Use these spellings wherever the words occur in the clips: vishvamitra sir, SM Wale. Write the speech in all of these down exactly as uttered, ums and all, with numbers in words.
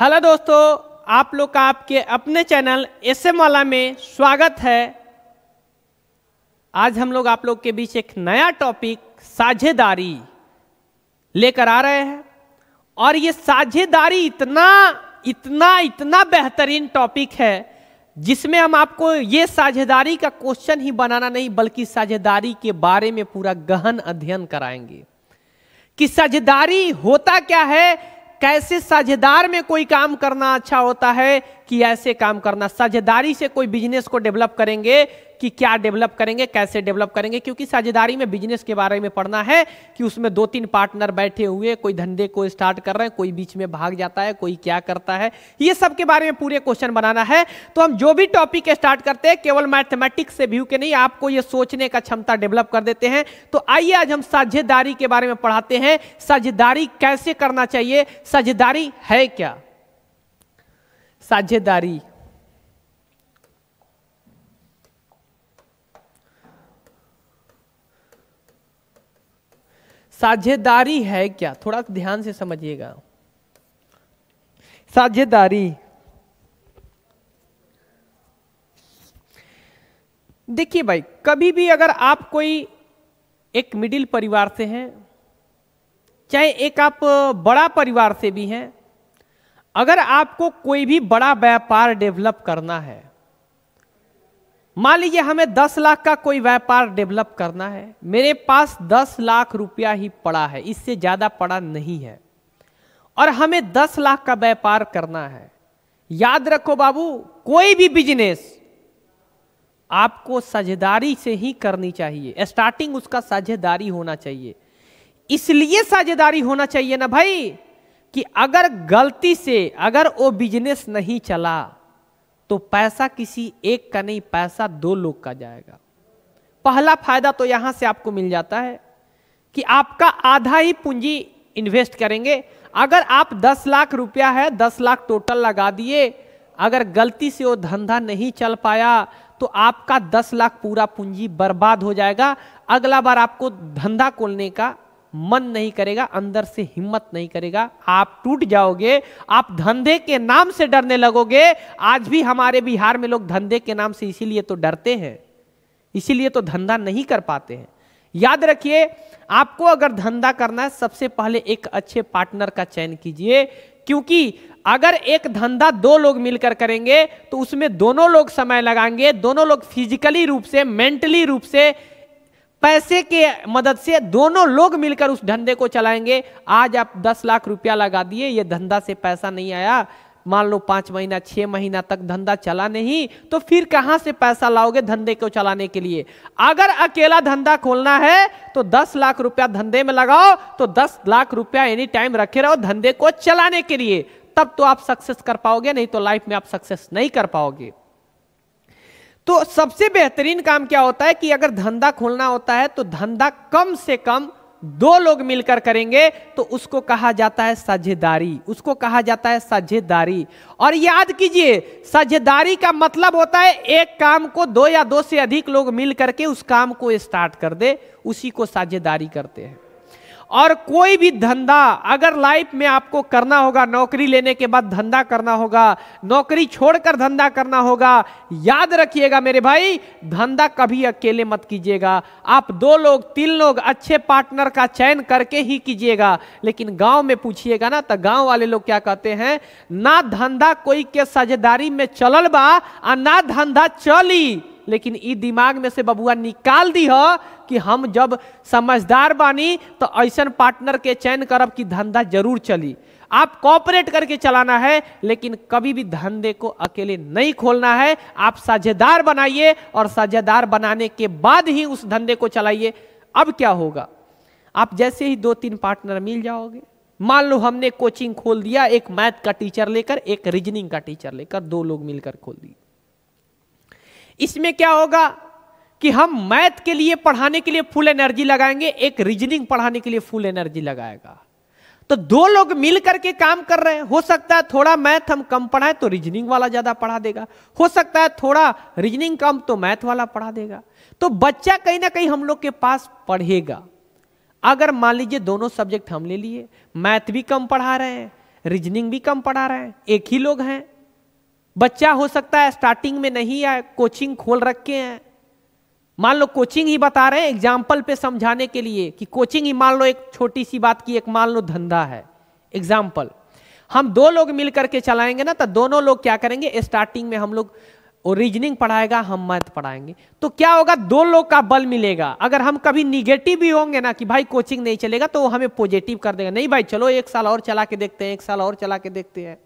Hello दोस्तों, आप लोग का आपके अपने चैनल एसएम वाला में स्वागत है। आज हम लोग आप लोग के बीच एक नया टॉपिक साझेदारी लेकर आ रहे हैं और ये साझेदारी इतना इतना इतना बेहतरीन टॉपिक है जिसमें हम आपको ये साझेदारी का क्वेश्चन ही बनाना नहीं बल्कि साझेदारी के बारे में पूरा गहन अध्ययन कराएंगे कि साझेदारी होता क्या है, कैसे साझेदार में कोई काम करना अच्छा होता है कि ऐसे काम करना, साझेदारी से कोई बिजनेस को डेवलप करेंगे कि क्या डेवलप करेंगे, कैसे डेवलप करेंगे, क्योंकि साझेदारी में बिजनेस के बारे में पढ़ना है कि उसमें दो तीन पार्टनर बैठे हुए कोई धंधे को स्टार्ट कर रहे हैं, कोई बीच में भाग जाता है, कोई क्या करता है, ये सब के बारे में पूरे क्वेश्चन बनाना है। तो हम जो भी टॉपिक स्टार्ट करते हैं केवल मैथमेटिक्स से व्यू के नहीं, आपको ये सोचने का क्षमता डेवलप कर देते हैं। तो आइए आज हम साझेदारी के बारे में पढ़ाते हैं, साझेदारी कैसे करना चाहिए, साझेदारी है क्या। साझेदारी साझेदारी है क्या, थोड़ा ध्यान से समझिएगा। साझेदारी देखिए भाई, कभी भी अगर आप कोई एक मिडिल परिवार से हैं, चाहे एक आप बड़ा परिवार से भी हैं, अगर आपको कोई भी बड़ा व्यापार डेवलप करना है, मान लीजिए हमें दस लाख का कोई व्यापार डेवलप करना है, मेरे पास दस लाख रुपया ही पड़ा है, इससे ज़्यादा पड़ा नहीं है और हमें दस लाख का व्यापार करना है। याद रखो बाबू, कोई भी बिजनेस आपको साझेदारी से ही करनी चाहिए, स्टार्टिंग उसका साझेदारी होना चाहिए। इसलिए साझेदारी होना चाहिए ना भाई कि अगर गलती से अगर वो बिजनेस नहीं चला तो पैसा किसी एक का नहीं, पैसा दो लोग का जाएगा। पहला फायदा तो यहां से आपको मिल जाता है कि आपका आधा ही पूंजी इन्वेस्ट करेंगे। अगर आप दस लाख रुपया है, दस लाख टोटल लगा दिए, अगर गलती से वो धंधा नहीं चल पाया तो आपका दस लाख पूरा पूंजी बर्बाद हो जाएगा। अगला बार आपको धंधा खोलने का मन नहीं करेगा, अंदर से हिम्मत नहीं करेगा, आप टूट जाओगे, आप धंधे के नाम से डरने लगोगे। आज भी हमारे बिहार में लोग धंधे के नाम से इसीलिए तो डरते हैं, इसीलिए तो धंधा नहीं कर पाते हैं। याद रखिए, आपको अगर धंधा करना है सबसे पहले एक अच्छे पार्टनर का चयन कीजिए, क्योंकि अगर एक धंधा दो लोग मिलकर करेंगे तो उसमें दोनों लोग समय लगाएंगे, दोनों लोग फिजिकली रूप से, मेंटली रूप से, पैसे के मदद से दोनों लोग मिलकर उस धंधे को चलाएंगे। आज आप दस लाख रुपया लगा दिए, ये धंधा से पैसा नहीं आया, मान लो पाँच महीना छः महीना तक धंधा चला नहीं, तो फिर कहाँ से पैसा लाओगे धंधे को चलाने के लिए। अगर अकेला धंधा खोलना है तो दस लाख रुपया धंधे में लगाओ, तो दस लाख रुपया एनी टाइम रखे रहो धंधे को चलाने के लिए, तब तो आप सक्सेस कर पाओगे, नहीं तो लाइफ में आप सक्सेस नहीं कर पाओगे। तो सबसे बेहतरीन काम क्या होता है कि अगर धंधा खोलना होता है तो धंधा कम से कम दो लोग मिलकर करेंगे, तो उसको कहा जाता है साझेदारी, उसको कहा जाता है साझेदारी। और याद कीजिए, साझेदारी का मतलब होता है एक काम को दो या दो से अधिक लोग मिल करके उस काम को स्टार्ट कर दे, उसी को साझेदारी करते हैं। और कोई भी धंधा अगर लाइफ में आपको करना होगा, नौकरी लेने के बाद धंधा करना होगा, नौकरी छोड़कर धंधा करना होगा, याद रखिएगा मेरे भाई, धंधा कभी अकेले मत कीजिएगा, आप दो लोग तीन लोग अच्छे पार्टनर का चयन करके ही कीजिएगा। लेकिन गांव में पूछिएगा ना तो गांव वाले लोग क्या कहते हैं, ना धंधा कोई के साझेदारी में चलल बा और ना धंधा चली, लेकिन ई दिमाग में से बबुआ निकाल दी हो कि हम जब समझदार बानी तो ऐसा पार्टनर के चयन करब कि धंधा जरूर चली। आप कॉपरेट करके चलाना है, लेकिन कभी भी धंधे को अकेले नहीं खोलना है, आप साझेदार बनाइए और साझेदार बनाने के बाद ही उस धंधे को चलाइए। अब क्या होगा, आप जैसे ही दो तीन पार्टनर मिल जाओगे, मान लो हमने कोचिंग खोल दिया, एक मैथ का टीचर लेकर, एक रीजनिंग का टीचर लेकर, दो लोग मिलकर खोल दिए। इसमें क्या होगा कि हम मैथ के लिए पढ़ाने के लिए फुल एनर्जी लगाएंगे, एक रीजनिंग पढ़ाने के लिए फुल एनर्जी लगाएगा, तो दो लोग मिल करके काम कर रहे हैं। हो सकता है थोड़ा मैथ हम कम पढ़ाएं तो रीजनिंग वाला ज्यादा पढ़ा देगा, हो सकता है थोड़ा रीजनिंग कम तो मैथ वाला पढ़ा देगा, तो बच्चा कहीं ना कहीं हम लोग के पास पढ़ेगा। अगर मान लीजिए दोनों सब्जेक्ट हम ले लिए, मैथ भी कम पढ़ा रहे हैं, रीजनिंग भी कम पढ़ा रहे हैं, एक ही लोग हैं। बच्चा हो सकता है स्टार्टिंग में नहीं आए, कोचिंग खोल रखे हैं, मान लो कोचिंग ही बता रहे हैं एग्जाम्पल पे समझाने के लिए कि कोचिंग ही मान लो एक छोटी सी बात की एक मान लो धंधा है एग्जाम्पल। हम दो लोग मिल करके चलाएंगे ना तो दोनों लोग क्या करेंगे, स्टार्टिंग में हम लोग रीजनिंग पढ़ाएगा, हम मैथ पढ़ाएंगे, तो क्या होगा दो लोग का बल मिलेगा। अगर हम कभी निगेटिव भी होंगे ना कि भाई कोचिंग नहीं चलेगा तो वो हमें पॉजिटिव कर देगा, नहीं भाई चलो एक साल और चला के देखते हैं, एक साल और चला के देखते हैं।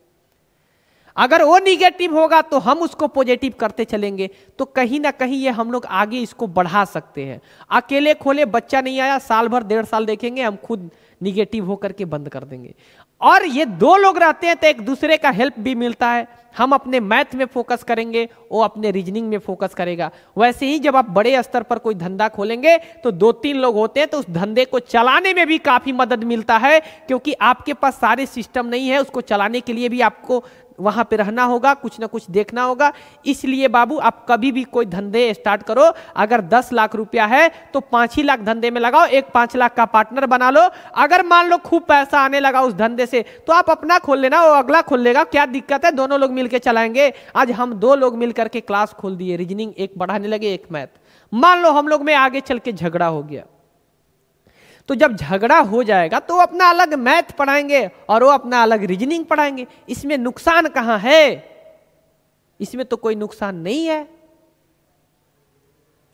अगर वो निगेटिव होगा तो हम उसको पॉजिटिव करते चलेंगे, तो कहीं ना कहीं ये हम लोग आगे इसको बढ़ा सकते हैं। अकेले खोले बच्चा नहीं आया, साल भर डेढ़ साल देखेंगे, हम खुद निगेटिव होकर के बंद कर देंगे। और ये दो लोग रहते हैं तो एक दूसरे का हेल्प भी मिलता है, हम अपने मैथ में फोकस करेंगे, वो अपने रीजनिंग में फोकस करेगा। वैसे ही जब आप बड़े स्तर पर कोई धंधा खोलेंगे तो दो तीन लोग होते हैं तो उस धंधे को चलाने में भी काफ़ी मदद मिलता है, क्योंकि आपके पास सारे सिस्टम नहीं है, उसको चलाने के लिए भी आपको वहाँ पे रहना होगा, कुछ ना कुछ देखना होगा। इसलिए बाबू आप कभी भी कोई धंधे स्टार्ट करो, अगर दस लाख रुपया है तो पाँच ही लाख धंधे में लगाओ, एक पाँच लाख का पार्टनर बना लो। अगर मान लो खूब पैसा आने लगा उस धंधे से तो आप अपना खोल लेना, वो अगला खोल लेगा, क्या दिक्कत है, दोनों लोग मिलकर चलाएंगे। आज हम दो लोग मिलकर के क्लास खोल दिए, रीजनिंग एक बढ़ाने लगे, एक मैथ। मान लो हम लोग में आगे चल के झगड़ा हो गया, तो जब झगड़ा हो जाएगा तो अपना अलग मैथ पढ़ाएंगे और वो अपना अलग रीजनिंग पढ़ाएंगे। इसमें नुकसान कहां है, इसमें तो कोई नुकसान नहीं है।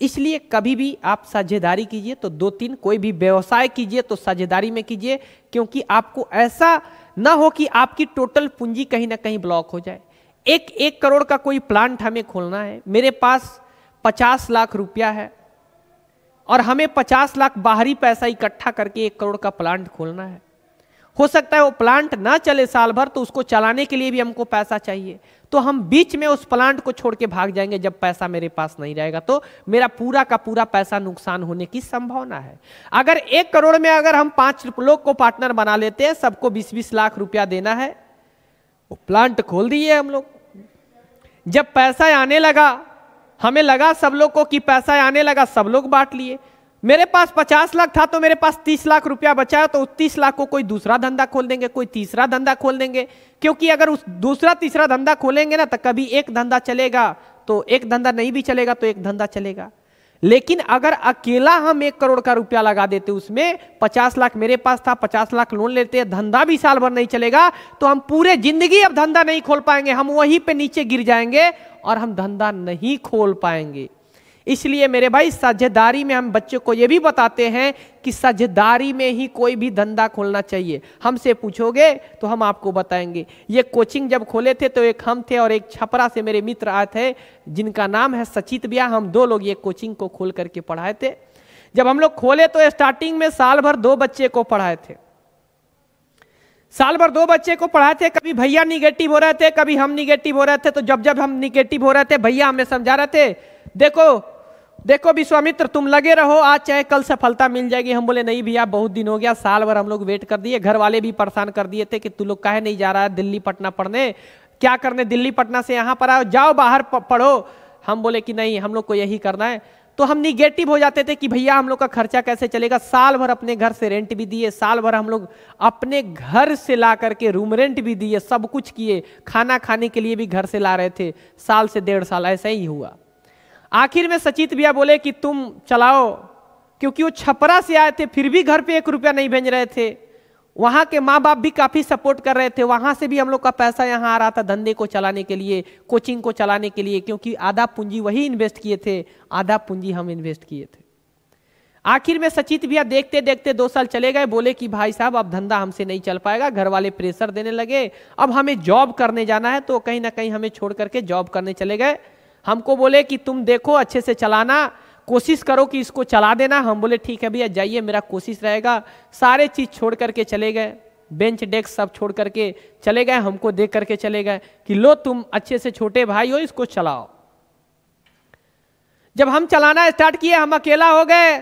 इसलिए कभी भी आप साझेदारी कीजिए तो दो तीन, कोई भी व्यवसाय कीजिए तो साझेदारी में कीजिए, क्योंकि आपको ऐसा ना हो कि आपकी टोटल पूंजी कहीं ना कहीं ब्लॉक हो जाए। एक एक करोड़ का कोई प्लांट हमें खोलना है, मेरे पास पचास लाख रुपया है और हमें पचास लाख बाहरी पैसा इकट्ठा करके एक करोड़ का प्लांट खोलना है। हो सकता है वो प्लांट ना चले साल भर, तो उसको चलाने के लिए भी हमको पैसा चाहिए, तो हम बीच में उस प्लांट को छोड़ के भाग जाएंगे जब पैसा मेरे पास नहीं रहेगा, तो मेरा पूरा का पूरा पैसा नुकसान होने की संभावना है। अगर एक करोड़ में अगर हम पाँच लोग को पार्टनर बना लेते हैं, सबको बीस बीस लाख रुपया देना है, वो प्लांट खोल दिए हम लोग। जब पैसा आने लगा, हमें लगा सब लोग को कि पैसा आने लगा, सब लोग बांट लिए। मेरे पास पचास लाख था तो मेरे पास तीस लाख रुपया बचा है, तो उस तीस लाख को कोई दूसरा धंधा खोल देंगे, कोई तीसरा धंधा खोल देंगे, क्योंकि अगर उस दूसरा तीसरा धंधा खोलेंगे ना तो कभी एक धंधा चलेगा तो एक धंधा नहीं भी चलेगा तो एक धंधा चलेगा। लेकिन अगर अकेला हम एक करोड़ का रुपया लगा देते, उसमें पचास लाख मेरे पास था, पचास लाख लोन लेते, धंधा भी साल भर नहीं चलेगा तो हम पूरे जिंदगी अब धंधा नहीं खोल पाएंगे, हम वहीं पे नीचे गिर जाएंगे और हम धंधा नहीं खोल पाएंगे। इसलिए मेरे भाई साझेदारी में हम बच्चों को ये भी बताते हैं कि साझेदारी में ही कोई भी धंधा खोलना चाहिए। हमसे पूछोगे तो हम आपको बताएंगे। ये कोचिंग जब खोले थे तो एक हम थे और एक छपरा से मेरे मित्र आए थे जिनका नाम है सचित भैया, हम दो लोग ये कोचिंग को खोल करके पढ़ाए थे। जब हम लोग खोले तो स्टार्टिंग में साल भर दो बच्चे को पढ़ाए थे, साल भर दो बच्चे को पढ़ाए थे। कभी भैया निगेटिव हो रहे थे, कभी हम निगेटिव हो रहे थे, तो जब जब हम निगेटिव हो रहे थे भैया हमें समझा रहे थे, देखो देखो विश्वामित्र तुम लगे रहो, आज चाहे कल सफलता मिल जाएगी। हम बोले नहीं भैया बहुत दिन हो गया, साल भर हम लोग वेट कर दिए, घर वाले भी परेशान कर दिए थे कि तू लोग काहे नहीं जा रहा है दिल्ली पटना पढ़ने, क्या करने दिल्ली पटना से यहाँ पर आओ, जाओ बाहर पढ़ो। हम बोले कि नहीं हम लोग को यही करना है, तो हम निगेटिव हो जाते थे कि भैया हम लोग का खर्चा कैसे चलेगा। साल भर अपने घर से रेंट भी दिए, साल भर हम लोग अपने घर से ला करके रूम रेंट भी दिए, सब कुछ किए, खाना खाने के लिए भी घर से ला रहे थे, साल से डेढ़ साल ऐसा ही हुआ। आखिर में सचित भैया बोले कि तुम चलाओ, क्योंकि वो छपरा से आए थे फिर भी घर पे एक रुपया नहीं भेज रहे थे, वहाँ के माँ बाप भी काफ़ी सपोर्ट कर रहे थे, वहाँ से भी हम लोग का पैसा यहाँ आ रहा था धंधे को चलाने के लिए, कोचिंग को चलाने के लिए, क्योंकि आधा पूंजी वही इन्वेस्ट किए थे, आधा पूंजी हम इन्वेस्ट किए थे। आखिर में सचित भैया देखते देखते दो साल चले गए, बोले कि भाई साहब अब धंधा हमसे नहीं चल पाएगा, घर वाले प्रेशर देने लगे, अब हमें जॉब करने जाना है, तो कहीं ना कहीं हमें छोड़ करके जॉब करने चले गए। हमको बोले कि तुम देखो अच्छे से चलाना, कोशिश करो कि इसको चला देना। हम बोले ठीक है भैया जाइए, मेरा कोशिश रहेगा। सारे चीज़ छोड़ करके चले गए, बेंच डेस्क सब छोड़ करके चले गए, हमको देख करके चले गए कि लो तुम अच्छे से छोटे भाई हो, इसको चलाओ। जब हम चलाना स्टार्ट किए हम अकेला हो गए,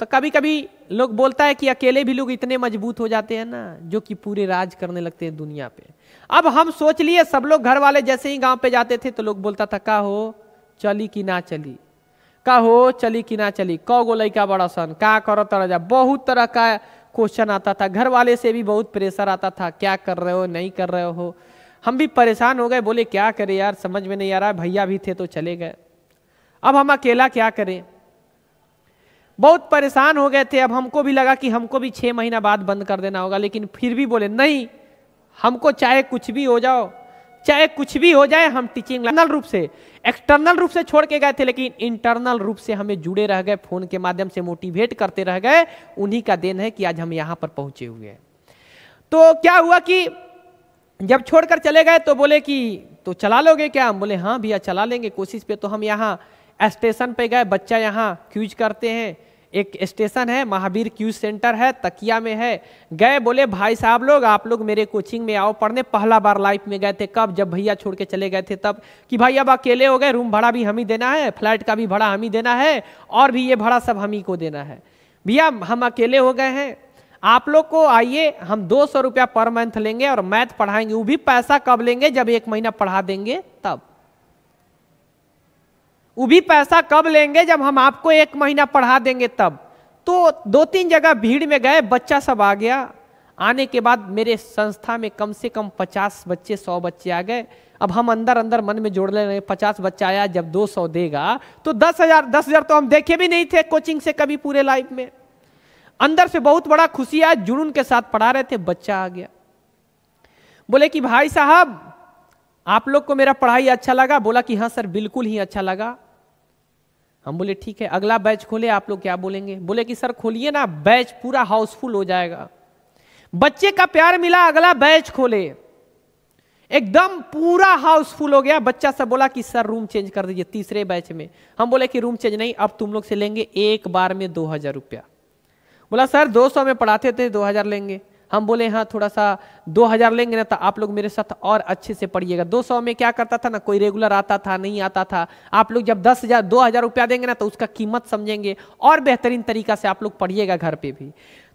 तो कभी कभी लोग बोलता है कि अकेले भी लोग इतने मजबूत हो जाते हैं ना जो कि पूरे राज करने लगते हैं दुनिया पे। अब हम सोच लिए सब लोग, घर वाले जैसे ही गांव पे जाते थे तो लोग बोलता था का हो चली कि ना चली, का हो चली कि ना चली, कौ गो लैका बड़ा सन, का करो तरह जा, बहुत तरह का क्वेश्चन आता था, घर वाले से भी बहुत प्रेशर आता था, क्या कर रहे हो, नहीं कर रहे हो। हम भी परेशान हो गए, बोले क्या करें यार, समझ में नहीं आ रहा, भैया भी थे तो चले गए, अब हम अकेला क्या करें। बहुत परेशान हो गए थे। अब हमको भी लगा कि हमको भी छः महीना बाद बंद कर देना होगा, लेकिन फिर भी बोले नहीं, हमको चाहे कुछ भी हो जाओ, चाहे कुछ भी हो जाए, हम टीचिंग इंटरनल रूप से एक्सटर्नल रूप से छोड़ के गए थे, लेकिन इंटरनल रूप से हमें जुड़े रह गए, फोन के माध्यम से मोटिवेट करते रह गए। उन्हीं का देन है कि आज हम यहाँ पर पहुँचे हुए हैं। तो क्या हुआ कि जब छोड़कर चले गए तो बोले कि तो चला लोगे क्या, हम बोले हाँ भैया चला लेंगे कोशिश पे। तो हम यहाँ स्टेशन पे गए, बच्चा यहाँ क्यूज करते हैं, एक स्टेशन है महावीर क्यूज सेंटर है, तकिया में है। गए, बोले भाई साहब लोग आप लोग मेरे कोचिंग में आओ पढ़ने। पहला बार लाइफ में गए थे, कब, जब भैया छोड़ के चले गए थे तब, कि भाई अब अकेले हो गए, रूम भाड़ा भी हम ही देना है, फ्लैट का भी भाड़ा हम ही देना है, और भी ये भाड़ा सब हम ही को देना है। भैया हम अकेले हो गए हैं, आप लोग को आइए हम दो सौ रुपया पर मंथ लेंगे और मैथ पढ़ाएंगे, वो भी पैसा कब लेंगे जब एक महीना पढ़ा देंगे तब। वो भी पैसा कब लेंगे जब हम आपको एक महीना पढ़ा देंगे तब। तो दो तीन जगह भीड़ में गए, बच्चा सब आ गया। आने के बाद मेरे संस्था में कम से कम पचास बच्चे सौ बच्चे आ गए। अब हम अंदर अंदर मन में जोड़ ले रहे, पचास बच्चा आया, जब दो सौ देगा तो दस हजार दस हजार तो हम देखे भी नहीं थे कोचिंग से कभी पूरे लाइफ में। अंदर से बहुत बड़ा खुशी आया, जुनून के साथ पढ़ा रहे थे, बच्चा आ गया। बोले कि भाई साहब आप लोग को मेरा पढ़ाई अच्छा लगा, बोला कि हाँ सर बिल्कुल ही अच्छा लगा। हम बोले ठीक है अगला बैच खोले, आप लोग क्या बोलेंगे। बोले कि सर खोलिए ना, बैच पूरा हाउसफुल हो जाएगा। बच्चे का प्यार मिला, अगला बैच खोले, एकदम पूरा हाउसफुल हो गया। बच्चा सब बोला कि सर रूम चेंज कर दीजिए तीसरे बैच में। हम बोले कि रूम चेंज नहीं, अब तुम लोग से लेंगे एक बार में दो हजार रुपया। बोला सर दो सौ में पढ़ाते थे दो हजार लेंगे। हम बोले हाँ थोड़ा सा दो हजार लेंगे ना तो आप लोग मेरे साथ और अच्छे से पढ़िएगा। दो सौ में क्या करता था ना, कोई रेगुलर आता था नहीं आता था, आप लोग जब दस हजार दो हजार रुपया देंगे ना तो उसका कीमत समझेंगे और बेहतरीन तरीका से आप लोग पढ़िएगा घर पे भी।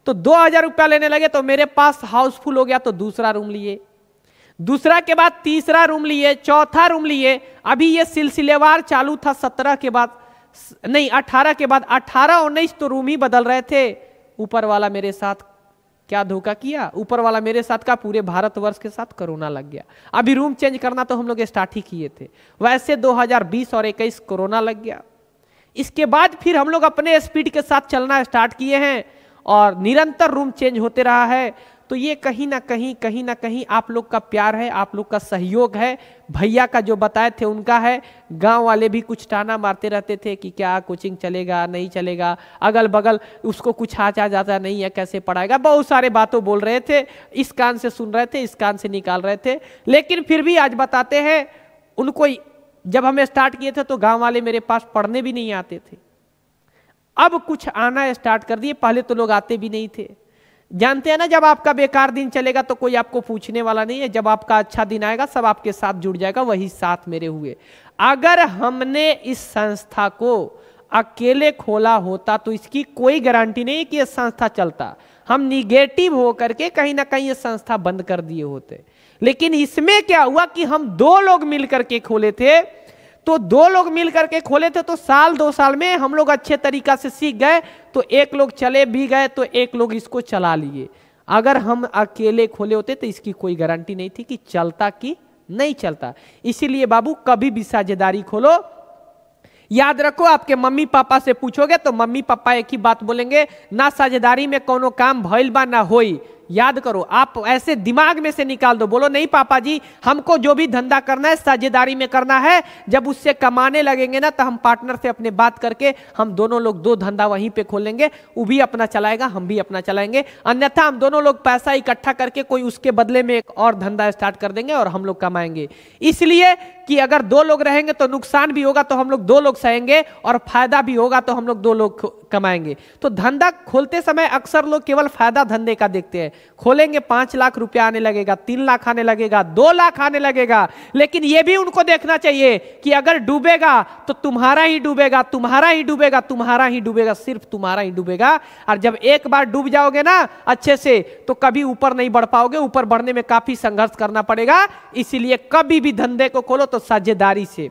तो दो हजार रुपया लेने लगे तो मेरे पास हाउसफुल हो गया, तो दूसरा रूम लिए, दूसरा के बाद तीसरा रूम लिए, चौथा रूम लिए। अभी ये सिलसिलेवार चालू था, सत्रह के बाद नहीं अठारह के बाद, अठारह उन्नीस तो रूम ही बदल रहे थे। ऊपर वाला मेरे साथ क्या धोखा किया, ऊपर वाला मेरे साथ का पूरे भारतवर्ष के साथ कोरोना लग गया। अभी रूम चेंज करना तो हम लोग स्टार्ट ही किए थे, वैसे दो हजार बीस और इक्कीस कोरोना लग गया। इसके बाद फिर हम लोग अपने स्पीड के साथ चलना स्टार्ट किए हैं और निरंतर रूम चेंज होते रहा है। तो ये कहीं ना कहीं कहीं ना कहीं आप लोग का प्यार है, आप लोग का सहयोग है, भैया का जो बताए थे उनका है। गांव वाले भी कुछ ताना मारते रहते थे कि क्या कोचिंग चलेगा नहीं चलेगा, अगल बगल उसको कुछ आचा जाता नहीं है, कैसे पढ़ाएगा, बहुत सारे बातों बोल रहे थे। इस कान से सुन रहे थे, इस कान से निकाल रहे थे, लेकिन फिर भी आज बताते हैं उनको। जब हम स्टार्ट किए थे तो गाँव वाले मेरे पास पढ़ने भी नहीं आते थे, अब कुछ आना स्टार्ट कर दिए, पहले तो लोग आते भी नहीं थे। जानते हैं ना, जब आपका बेकार दिन चलेगा तो कोई आपको पूछने वाला नहीं है, जब आपका अच्छा दिन आएगा सब आपके साथ जुड़ जाएगा, वही साथ मेरे हुए। अगर हमने इस संस्था को अकेले खोला होता तो इसकी कोई गारंटी नहीं कि यह संस्था चलता, हम निगेटिव होकर के कहीं ना कहीं ये संस्था बंद कर दिए होते। लेकिन इसमें क्या हुआ कि हम दो लोग मिलकर के खोले थे, तो दो लोग मिलकर के खोले थे तो साल दो साल में हम लोग अच्छे तरीका से सीख गए। तो एक लोग चले भी गए तो एक लोग इसको चला लिए। अगर हम अकेले खोले होते तो इसकी कोई गारंटी नहीं थी कि चलता कि नहीं चलता। इसीलिए बाबू कभी भी साझेदारी खोलो, याद रखो, आपके मम्मी पापा से पूछोगे तो मम्मी पापा एक ही बात बोलेंगे, ना साझेदारी में कोनो काम भइल बा ना होई। याद करो, आप ऐसे दिमाग में से निकाल दो, बोलो नहीं पापा जी हमको जो भी धंधा करना है साझेदारी में करना है। जब उससे कमाने लगेंगे ना तो हम पार्टनर से अपने बात करके हम दोनों लोग दो धंधा वहीं पे खोलेंगे, वो भी अपना चलाएगा हम भी अपना चलाएंगे, अन्यथा हम दोनों लोग पैसा इकट्ठा करके कोई उसके बदले में एक और धंधा स्टार्ट कर देंगे और हम लोग कमाएंगे। इसलिए कि अगर दो लोग रहेंगे तो नुकसान भी होगा तो हम लोग दो लोग सहेंगे और फायदा भी होगा तो हम लोग दो लोग कमाएंगे। तो धंधा खोलते समय अक्सर लोग केवल फायदा धंधे का देखते हैं, खोलेंगे पांच लाख रुपया आने लगेगा, तीन लाख आने लगेगा, दो लाख आने लगेगा, लेकिन यह भी उनको देखना चाहिए कि अगर डूबेगा तो तुम्हारा ही डूबेगा, तुम्हारा ही डूबेगा, तुम्हारा ही डूबेगा, सिर्फ तुम्हारा ही डूबेगा। और जब एक बार डूब जाओगे ना अच्छे से तो कभी ऊपर नहीं बढ़ पाओगे, ऊपर बढ़ने में काफी संघर्ष करना पड़ेगा। इसीलिए कभी भी धंधे को खोलो तो साझेदारी से।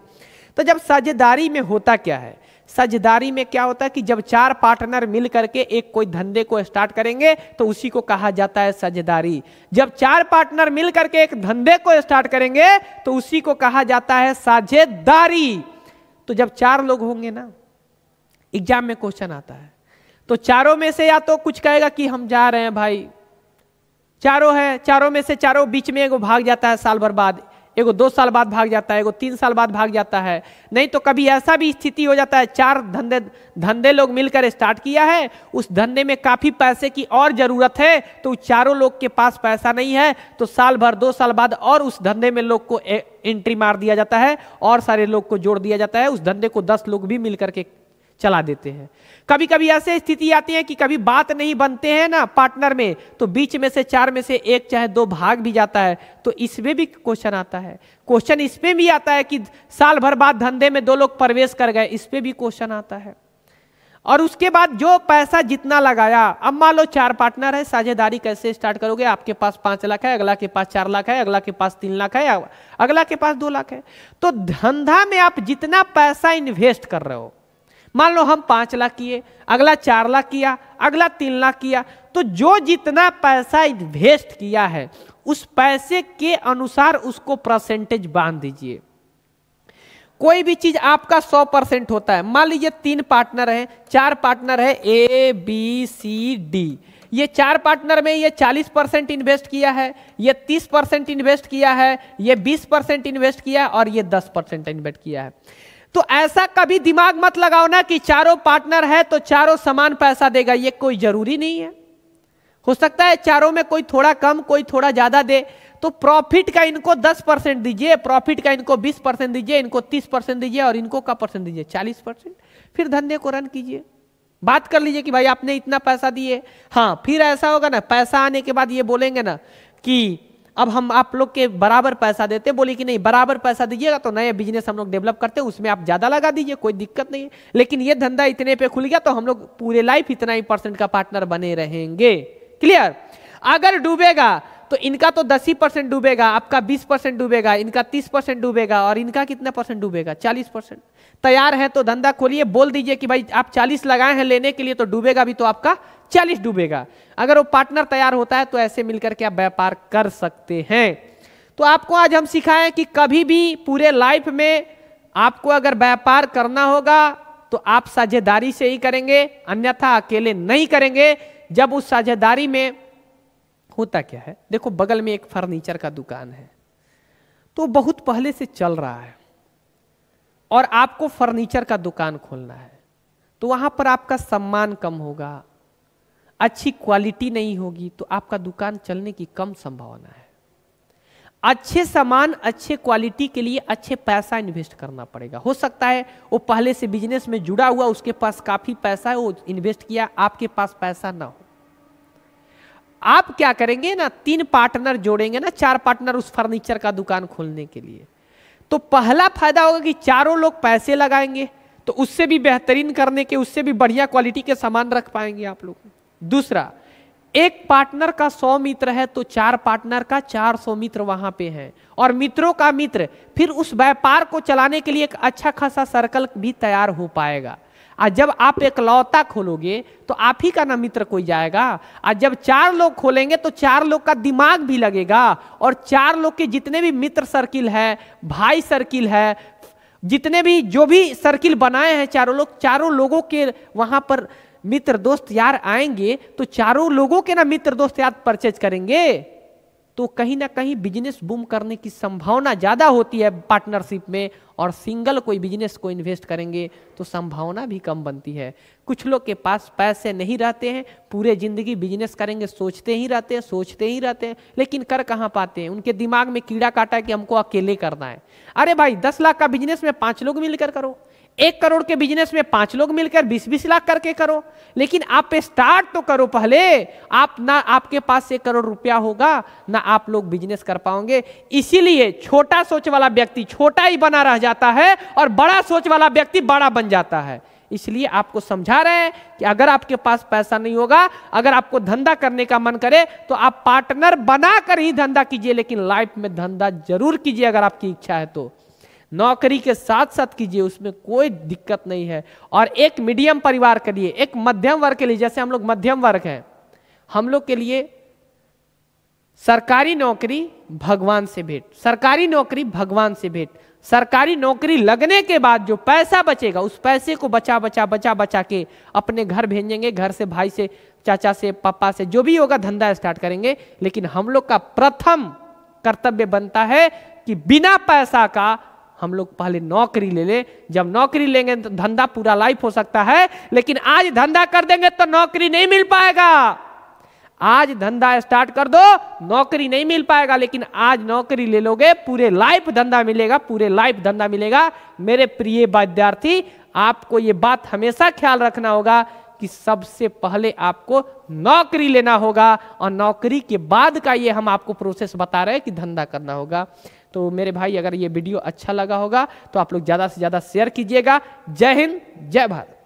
तो जब साझेदारी में होता क्या है, सजदारी में क्या होता है कि जब चार पार्टनर मिल करके एक कोई धंधे को स्टार्ट करेंगे तो उसी को कहा जाता है सजदारी। जब चार पार्टनर मिल करके एक धंधे को स्टार्ट करेंगे तो उसी को कहा जाता है साझेदारी। तो जब चार लोग होंगे ना, एग्जाम में क्वेश्चन आता है, तो चारों में से या तो कुछ कहेगा कि हम जा रहे हैं भाई, चारों है, चारों में से चारों बीच में एगो भाग जाता है साल भर बाद, एगो दो साल बाद भाग जाता है, एगो तीन साल बाद भाग जाता है। नहीं तो कभी ऐसा भी स्थिति हो जाता है चार धंधे धंधे लोग मिलकर स्टार्ट किया है, उस धंधे में काफी पैसे की और जरूरत है, तो चारों लोग के पास पैसा नहीं है, तो साल भर दो साल बाद और उस धंधे में लोग को एंट्री मार दिया जाता है और सारे लोग को जोड़ दिया जाता है, उस धंधे को दस लोग भी मिलकर के चला देते हैं। कभी कभी ऐसे स्थिति आती है कि कभी बात नहीं बनते हैं ना पार्टनर में, तो बीच में से चार में से एक चाहे दो भाग भी जाता है, तो इसमें भी क्वेश्चन आता है। क्वेश्चन इसमें भी आता है कि साल भर बाद धंधे में दो लोग प्रवेश कर गए, इसमें भी क्वेश्चन आता है। और उसके बाद जो पैसा जितना लगाया, अब मान लो चार पार्टनर है, साझेदारी कैसे स्टार्ट करोगे? आपके पास पांच लाख है, अगला के पास चार लाख है, अगला के पास तीन लाख है, अगला के पास दो लाख है। तो धंधा में आप जितना पैसा इन्वेस्ट कर रहे हो, मान लो हम पांच लाख किए, अगला चार लाख किया, अगला तीन लाख किया, तो जो जितना पैसा इन्वेस्ट किया है उस पैसे के अनुसार उसको परसेंटेज बांध दीजिए। कोई भी चीज आपका सौ परसेंट होता है। मान लीजिए तीन पार्टनर है, चार पार्टनर है ए बी सी डी, ये चार पार्टनर में ये चालीस परसेंट इन्वेस्ट किया है, ये तीस परसेंट इन्वेस्ट किया है, ये बीस परसेंट इन्वेस्ट किया है और ये दस परसेंट इन्वेस्ट किया है। तो ऐसा कभी दिमाग मत लगाओ ना कि चारों पार्टनर है तो चारों समान पैसा देगा, ये कोई जरूरी नहीं है। हो सकता है चारों में कोई थोड़ा कम कोई थोड़ा ज्यादा दे, तो प्रॉफिट का इनको दस परसेंट दीजिए, प्रॉफिट का इनको बीस परसेंट दीजिए, इनको तीस परसेंट दीजिए और इनको का परसेंट दीजिए चालीस परसेंट। फिर धंधे को रन कीजिए, बात कर लीजिए कि भाई आपने इतना पैसा दिए। हाँ, फिर ऐसा होगा ना, पैसा आने के बाद ये बोलेंगे ना कि अब हम आप लोग के बराबर पैसा देते, बोले कि नहीं बराबर पैसा दीजिएगा तो नया बिजनेस हम लोग डेवलप करते हैं, उसमें आप ज्यादा लगा दीजिए, कोई दिक्कत नहीं है, लेकिन ये धंधा इतने पे खुल गया तो हम लोग पूरे लाइफ इतना ही परसेंट का पार्टनर बने रहेंगे। क्लियर? अगर डूबेगा तो इनका तो दस ही परसेंट डूबेगा, आपका बीस परसेंट डूबेगा, इनका तीस परसेंट डूबेगा और इनका कितना परसेंट डूबेगा? चालीस परसेंट। तैयार है तो धंधा खोलिए, बोल दीजिए कि भाई आप चालीस लगाए हैं लेने के लिए तो डूबेगा भी तो आपका चालीस डूबेगा। अगर वो पार्टनर तैयार होता है तो ऐसे मिलकर के आप व्यापार कर सकते हैं। तो आपको आज हम सिखाएं कि कभी भी पूरे लाइफ में आपको अगर व्यापार करना होगा तो आप साझेदारी से ही करेंगे, अन्यथा अकेले नहीं करेंगे। जब उस साझेदारी में होता क्या है, देखो बगल में एक फर्नीचर का दुकान है, तो बहुत पहले से चल रहा है और आपको फर्नीचर का दुकान खोलना है, तो वहां पर आपका सम्मान कम होगा, अच्छी क्वालिटी नहीं होगी, तो आपका दुकान चलने की कम संभावना है। अच्छे सामान अच्छे क्वालिटी के लिए अच्छे पैसा इन्वेस्ट करना पड़ेगा। हो सकता है वो पहले से बिजनेस में जुड़ा हुआ, उसके पास काफी पैसा है, वो इन्वेस्ट किया, आपके पास पैसा ना हो। आप क्या करेंगे ना, तीन पार्टनर जोड़ेंगे ना, चार पार्टनर उस फर्नीचर का दुकान खोलने के लिए, तो पहला फायदा होगा कि चारों लोग पैसे लगाएंगे तो उससे भी बेहतरीन करने के, उससे भी बढ़िया क्वालिटी के सामान रख पाएंगे आप लोग। दूसरा, एक पार्टनर का सौ मित्र है तो चार पार्टनर का चार सौ मित्र वहां पे हैं और मित्रों का मित्र, फिर उस व्यापार को चलाने के लिए एक अच्छा खासा सर्कल भी तैयार हो पाएगा। आज जब आप एकलौता खोलोगे तो आप ही का ना मित्र कोई जाएगा, आज जब चार लोग खोलेंगे तो चार लोग का दिमाग भी लगेगा और चार लोग के जितने भी मित्र सर्किल है, भाई सर्किल है, जितने भी जो भी सर्किल बनाए हैं चारों लोग, चारों लोगों के वहां पर मित्र दोस्त यार आएंगे, तो चारों लोगों के ना मित्र दोस्त यार परचेज करेंगे, तो कहीं ना कहीं बिजनेस बूम करने की संभावना ज्यादा होती है पार्टनरशिप में। और सिंगल कोई बिजनेस को इन्वेस्ट करेंगे तो संभावना भी कम बनती है। कुछ लोग के पास पैसे नहीं रहते हैं, पूरे जिंदगी बिजनेस करेंगे, सोचते ही रहते हैं सोचते ही रहते हैं लेकिन कर कहाँ पाते हैं, उनके दिमाग में कीड़ा काटा है कि हमको अकेले करना है। अरे भाई, दस लाख का बिजनेस में पांच लोग मिलकर करो, एक करोड़ के बिजनेस में पांच लोग मिलकर बीस बीस लाख करके करो, लेकिन आप स्टार्ट तो करो पहले। आप ना आपके पास एक करोड़ रुपया होगा ना आप लोग बिजनेस कर पाओगे। इसीलिए छोटा सोच वाला व्यक्ति छोटा ही बना रह जाता है और बड़ा सोच वाला व्यक्ति बड़ा बन जाता है। इसलिए आपको समझा रहे हैं कि अगर आपके पास पैसा नहीं होगा, अगर आपको धंधा करने का मन करे तो आप पार्टनर बनाकर ही धंधा कीजिए, लेकिन लाइफ में धंधा जरूर कीजिए अगर आपकी इच्छा है तो। नौकरी के साथ साथ कीजिए, उसमें कोई दिक्कत नहीं है। और एक मीडियम परिवार के लिए, एक मध्यम वर्ग के लिए, जैसे हम लोग मध्यम वर्ग हैं, हम लोग के लिए सरकारी नौकरी भगवान से भेंट, सरकारी नौकरी भगवान से भेंट। सरकारी नौकरी लगने के बाद जो पैसा बचेगा उस पैसे को बचा बचा बचा बचा के अपने घर भेजेंगे, घर से भाई से चाचा से पापा से जो भी होगा धंधा स्टार्ट करेंगे। लेकिन हम लोग का प्रथम कर्तव्य बनता है कि बिना पैसा का हम लोग पहले नौकरी ले ले। जब नौकरी लेंगे तो धंधा पूरा लाइफ हो सकता है, लेकिन आज धंधा कर देंगे तो नौकरी नहीं मिल पाएगा। आज धंधा स्टार्ट कर दो, नौकरी नहीं मिल पाएगा, लेकिन आज नौकरी ले लोगे पूरे लाइफ धंधा मिलेगा, पूरे लाइफ धंधा मिलेगा। मेरे प्रिय विद्यार्थी, आपको ये बात हमेशा ख्याल रखना होगा कि सबसे पहले आपको नौकरी लेना होगा और नौकरी के बाद का ये हम आपको प्रोसेस बता रहे हैं कि धंधा करना होगा। तो मेरे भाई, अगर ये वीडियो अच्छा लगा होगा तो आप लोग ज़्यादा से ज़्यादा शेयर कीजिएगा। जय हिंद, जय भारत।